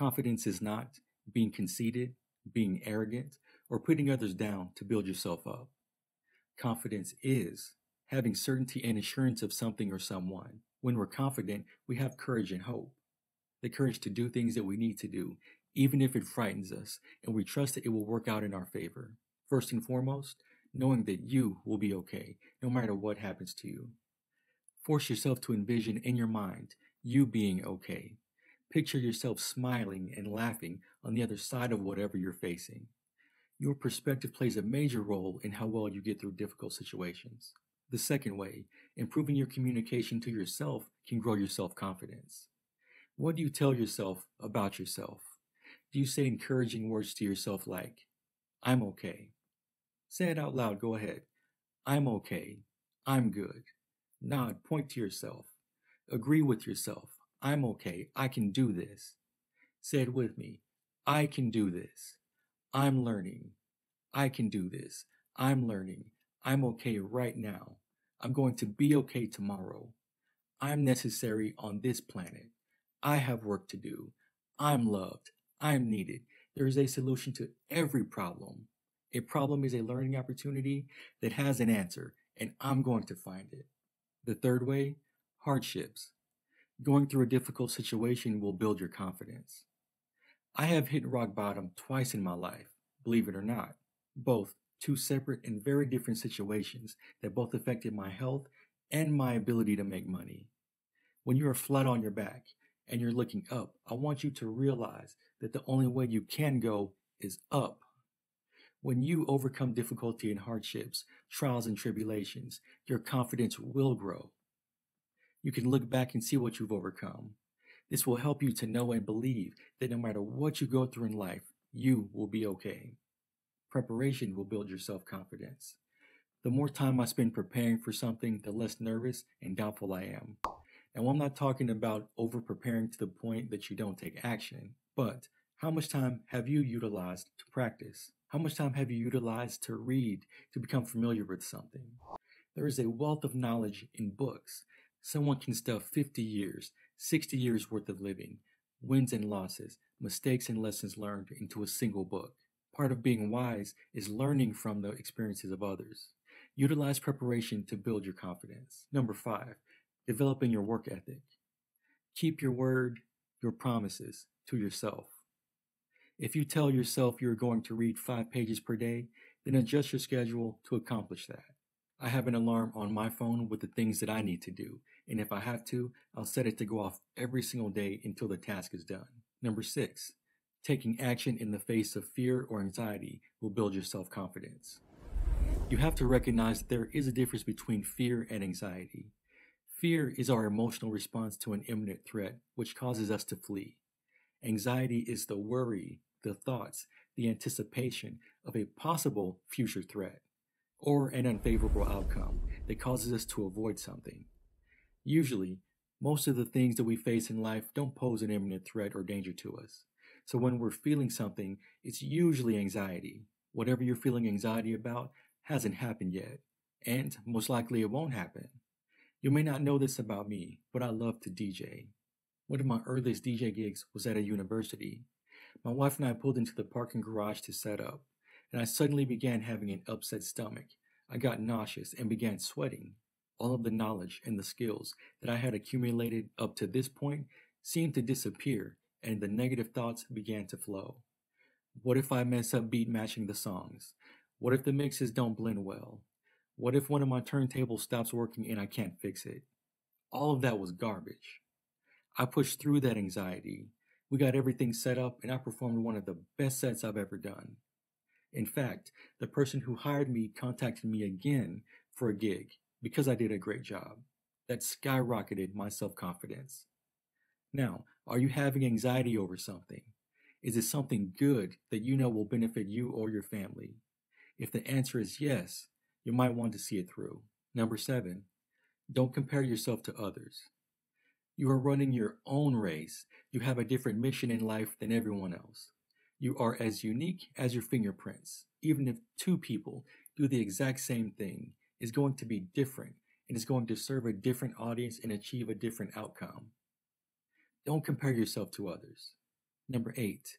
Confidence is not being conceited, being arrogant, or putting others down to build yourself up. Confidence is having certainty and assurance of something or someone. When we're confident, we have courage and hope. The courage to do things that we need to do, even if it frightens us, and we trust that it will work out in our favor. First and foremost, knowing that you will be okay, no matter what happens to you. Force yourself to envision in your mind you being okay. Picture yourself smiling and laughing on the other side of whatever you're facing. Your perspective plays a major role in how well you get through difficult situations. The second way, improving your communication to yourself can grow your self-confidence. What do you tell yourself about yourself? Do you say encouraging words to yourself like, I'm okay? Say it out loud, go ahead. I'm okay. I'm good. Nod, point to yourself. Agree with yourself. I'm okay. I can do this. Say it with me. I can do this. I'm learning. I can do this. I'm learning. I'm okay right now. I'm going to be okay tomorrow. I'm necessary on this planet. I have work to do. I'm loved. I'm needed. There is a solution to every problem. A problem is a learning opportunity that has an answer, and I'm going to find it. The third way, hardships. Going through a difficult situation will build your confidence. I have hit rock bottom twice in my life, believe it or not. Both two separate and very different situations that both affected my health and my ability to make money. When you are flat on your back and you're looking up, I want you to realize that the only way you can go is up. When you overcome difficulty and hardships, trials and tribulations, your confidence will grow. You can look back and see what you've overcome. This will help you to know and believe that no matter what you go through in life, you will be okay. Preparation will build your self-confidence. The more time I spend preparing for something, the less nervous and doubtful I am. Now, I'm not talking about over-preparing to the point that you don't take action, but how much time have you utilized to practice? How much time have you utilized to read, to become familiar with something? There is a wealth of knowledge in books. Someone can stuff 50 years, 60 years worth of living, wins and losses, mistakes and lessons learned into a single book. Part of being wise is learning from the experiences of others. Utilize preparation to build your confidence. Number 5, developing your work ethic. Keep your word, your promises to yourself. If you tell yourself you're going to read 5 pages per day, then adjust your schedule to accomplish that. I have an alarm on my phone with the things that I need to do, and if I have to, I'll set it to go off every single day until the task is done. Number 6, taking action in the face of fear or anxiety will build your self-confidence. You have to recognize that there is a difference between fear and anxiety. Fear is our emotional response to an imminent threat, which causes us to flee. Anxiety is the worry, the thoughts, the anticipation of a possible future threat, or an unfavorable outcome that causes us to avoid something. Usually, most of the things that we face in life don't pose an imminent threat or danger to us. So when we're feeling something, it's usually anxiety. Whatever you're feeling anxiety about hasn't happened yet, and most likely it won't happen. You may not know this about me, but I love to DJ. One of my earliest DJ gigs was at a university. My wife and I pulled into the parking garage to set up, and I suddenly began having an upset stomach. I got nauseous and began sweating. All of the knowledge and the skills that I had accumulated up to this point seemed to disappear, and the negative thoughts began to flow. What if I mess up beat matching the songs? What if the mixes don't blend well? What if one of my turntables stops working and I can't fix it? All of that was garbage. I pushed through that anxiety. We got everything set up, and I performed one of the best sets I've ever done. In fact, the person who hired me contacted me again for a gig because I did a great job. That skyrocketed my self-confidence. Now, are you having anxiety over something? Is it something good that you know will benefit you or your family? If the answer is yes, you might want to see it through. Number 7, don't compare yourself to others. You are running your own race. You have a different mission in life than everyone else. You are as unique as your fingerprints. Even if 2 people do the exact same thing, it's going to be different, and it's going to serve a different audience and achieve a different outcome. Don't compare yourself to others. Number 8,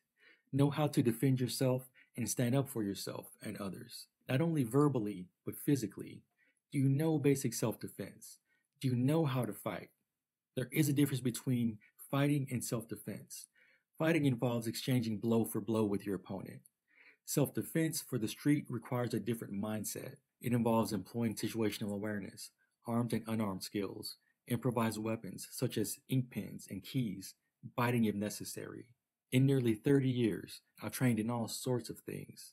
know how to defend yourself and stand up for yourself and others. Not only verbally, but physically. Do you know basic self-defense? Do you know how to fight? There is a difference between fighting and self-defense. Fighting involves exchanging blow for blow with your opponent. Self-defense for the street requires a different mindset. It involves employing situational awareness, armed and unarmed skills, improvised weapons such as ink pens and keys, biting if necessary. In nearly 30 years, I've trained in all sorts of things.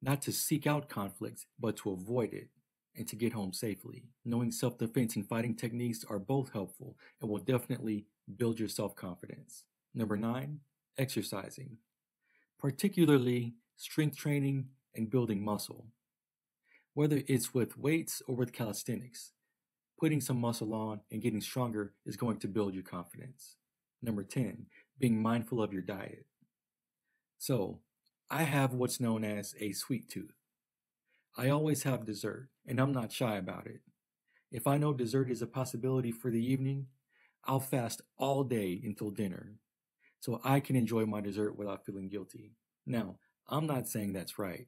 Not to seek out conflict, but to avoid it and to get home safely. Knowing self-defense and fighting techniques are both helpful and will definitely build your self-confidence. Number 9, exercising. Particularly strength training and building muscle. Whether it's with weights or with calisthenics, putting some muscle on and getting stronger is going to build your confidence. Number 10, being mindful of your diet. So, I have what's known as a sweet tooth. I always have dessert, and I'm not shy about it. If I know dessert is a possibility for the evening, I'll fast all day until dinner, so I can enjoy my dessert without feeling guilty. Now, I'm not saying that's right.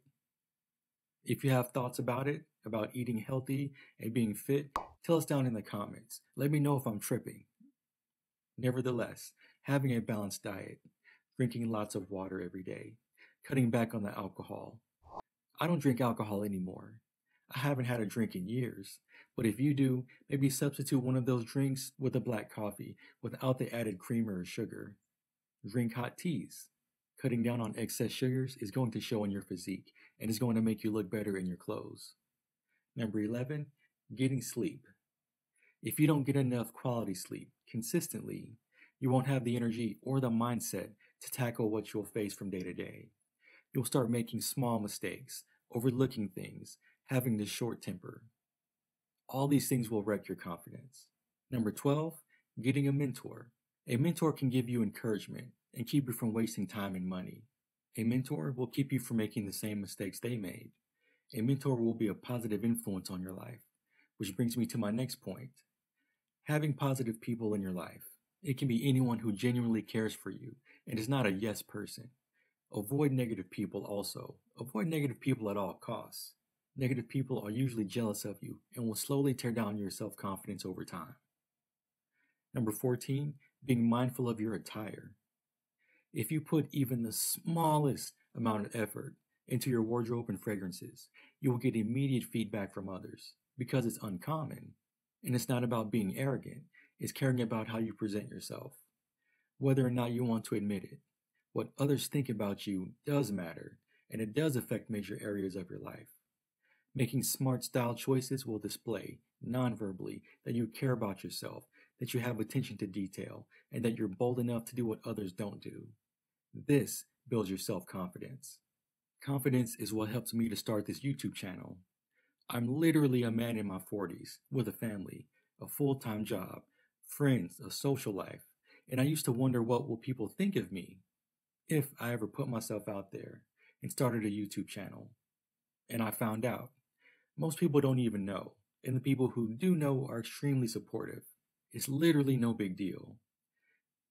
If you have thoughts about it, about eating healthy and being fit, tell us down in the comments. Let me know if I'm tripping. Nevertheless, having a balanced diet, drinking lots of water every day, cutting back on the alcohol. I don't drink alcohol anymore. I haven't had a drink in years, but if you do, maybe substitute one of those drinks with a black coffee without the added creamer or sugar. Drink hot teas. Cutting down on excess sugars is going to show in your physique and is going to make you look better in your clothes. Number 11, getting sleep. If you don't get enough quality sleep consistently, you won't have the energy or the mindset to tackle what you'll face from day to day. You'll start making small mistakes, overlooking things, having this short temper. All these things will wreck your confidence. Number 12, getting a mentor. A mentor can give you encouragement and keep you from wasting time and money. A mentor will keep you from making the same mistakes they made. A mentor will be a positive influence on your life, which brings me to my next point. Having positive people in your life. It can be anyone who genuinely cares for you and is not a yes person. Avoid negative people also. Avoid negative people at all costs. Negative people are usually jealous of you and will slowly tear down your self-confidence over time. Number 14, being mindful of your attire. If you put even the smallest amount of effort into your wardrobe and fragrances, you will get immediate feedback from others because it's uncommon. And it's not about being arrogant, it's caring about how you present yourself. Whether or not you want to admit it, what others think about you does matter, and it does affect major areas of your life. Making smart style choices will display, non-verbally, that you care about yourself, that you have attention to detail, and that you're bold enough to do what others don't do. This builds your self-confidence. Confidence is what helps me to start this YouTube channel. I'm literally a man in my 40s with a family, a full-time job, friends, a social life, and I used to wonder what will people think of me if I ever put myself out there and started a YouTube channel. And I found out. Most people don't even know, and the people who do know are extremely supportive. It's literally no big deal.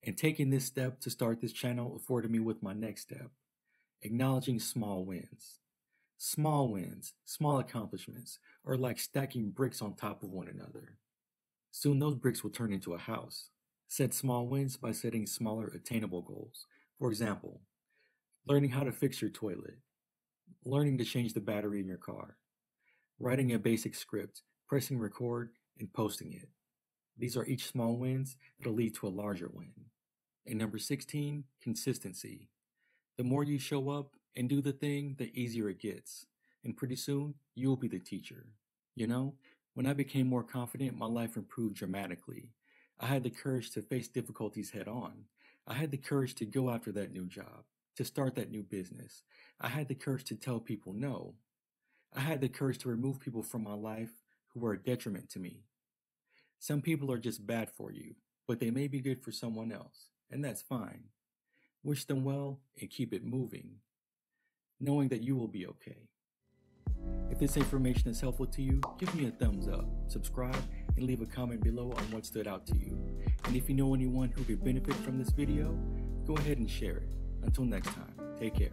And taking this step to start this channel afforded me with my next step, acknowledging small wins. Small wins, small accomplishments, are like stacking bricks on top of one another. Soon those bricks will turn into a house. Set small wins by setting smaller attainable goals. For example, learning how to fix your toilet, learning to change the battery in your car, writing a basic script, pressing record, and posting it. These are each small wins that will lead to a larger win. And number 16, consistency. The more you show up and do the thing, the easier it gets. And pretty soon, you'll be the teacher. You know, when I became more confident, my life improved dramatically. I had the courage to face difficulties head on. I had the courage to go after that new job, to start that new business. I had the courage to tell people no. I had the courage to remove people from my life who were a detriment to me. Some people are just bad for you, but they may be good for someone else, and that's fine. Wish them well and keep it moving, knowing that you will be okay. If this information is helpful to you, give me a thumbs up, subscribe, and leave a comment below on what stood out to you. And if you know anyone who could benefit from this video, go ahead and share it. Until next time, take care.